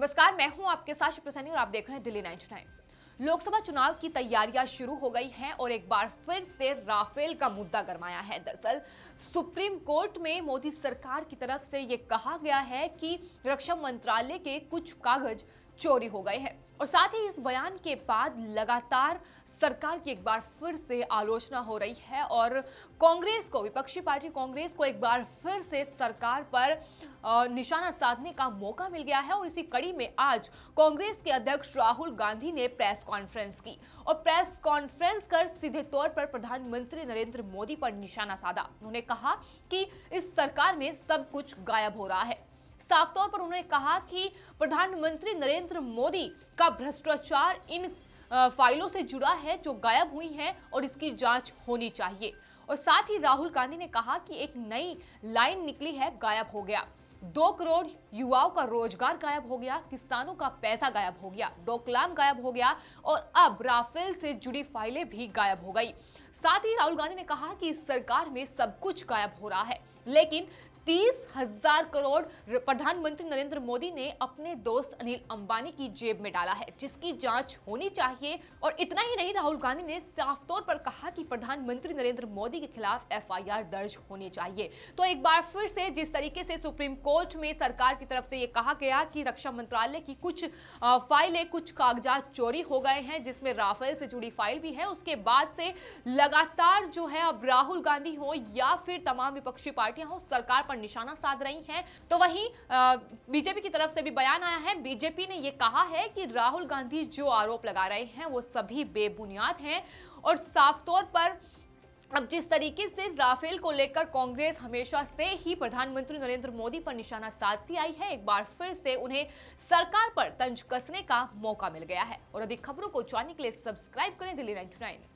नमस्कार, मैं हूं आपके साथ शिप्रा सिंह और आप देख रहे हैं दिल्ली 99। लोकसभा चुनाव की तैयारियां शुरू हो गई हैं और एक बार फिर से राफेल का मुद्दा गरमाया है। दरअसल सुप्रीम कोर्ट में मोदी सरकार की तरफ से ये कहा गया है कि रक्षा मंत्रालय के कुछ कागज चोरी हो गए हैं और साथ ही इस बयान के बाद लगातार सरकार की एक बार फिर से आलोचना हो रही है और कांग्रेस को, विपक्षी पार्टी कांग्रेस को एक बार फिर से सरकार पर निशाना साधने का मौका मिल गया है। और इसी कड़ी में आज कांग्रेस के अध्यक्ष राहुल गांधी ने प्रेस कॉन्फ्रेंस की और प्रेस कॉन्फ्रेंस कर सीधे तौर पर प्रधानमंत्री नरेंद्र मोदी पर निशाना साधा। उन्होंने कहा कि इस सरकार में सब कुछ गायब हो रहा है। साफ तौर पर उन्होंने कहा कि प्रधानमंत्री नरेंद्र मोदी का भ्रष्टाचार इन फाइलों से जुड़ा है जो गायब हुई हैं और इसकी जांच होनी चाहिए। और साथ ही राहुल गांधी ने कहा कि एक नई लाइन निकली है, गायब हो गया 2 करोड़ युवाओं का रोजगार, गायब हो गया किसानों का पैसा, गायब हो गया डोकलाम, गायब हो गया और अब राफेल से जुड़ी फाइलें भी गायब हो गई। साथ ही राहुल गांधी ने कहा कि इस सरकार में सब कुछ गायब हो रहा है, लेकिन 30,000 करोड़ प्रधानमंत्री नरेंद्र मोदी ने अपने दोस्त अनिल अंबानी की जेब में डाला है, जिसकी जांच होनी चाहिए। और इतना ही नहीं, राहुल गांधी ने साफ तौर पर कहा कि प्रधानमंत्री नरेंद्र मोदी के खिलाफ एफआईआर दर्ज होनी चाहिए। तो एक बार फिर से जिस तरीके से सुप्रीम कोर्ट में सरकार की तरफ से ये कहा गया कि रक्षा मंत्रालय की कुछ फाइलें, कुछ कागजात चोरी हो गए हैं, जिसमें राफेल से जुड़ी फाइल भी है, उसके बाद से लगातार जो है अब राहुल गांधी हो या फिर तमाम विपक्षी पार्टियां हो, सरकार पर निशाना साध रही हैं। तो वहीं बीजेपी की तरफ से भी बयान आया है। बीजेपी ने यह कहा है कि राहुल गांधी जो आरोप लगा रहे हैं वो सभी बेबुनियाद हैं और साफ तौर पर अब जिस तरीके से राफेल को लेकर कांग्रेस हमेशा से ही प्रधानमंत्री नरेंद्र मोदी पर निशाना साधती आई है, एक बार फिर से उन्हें सरकार पर तंज कसने का मौका मिल गया है। और अधिक खबरों को जानने के लिए सब्सक्राइब करें दिल्ली 99।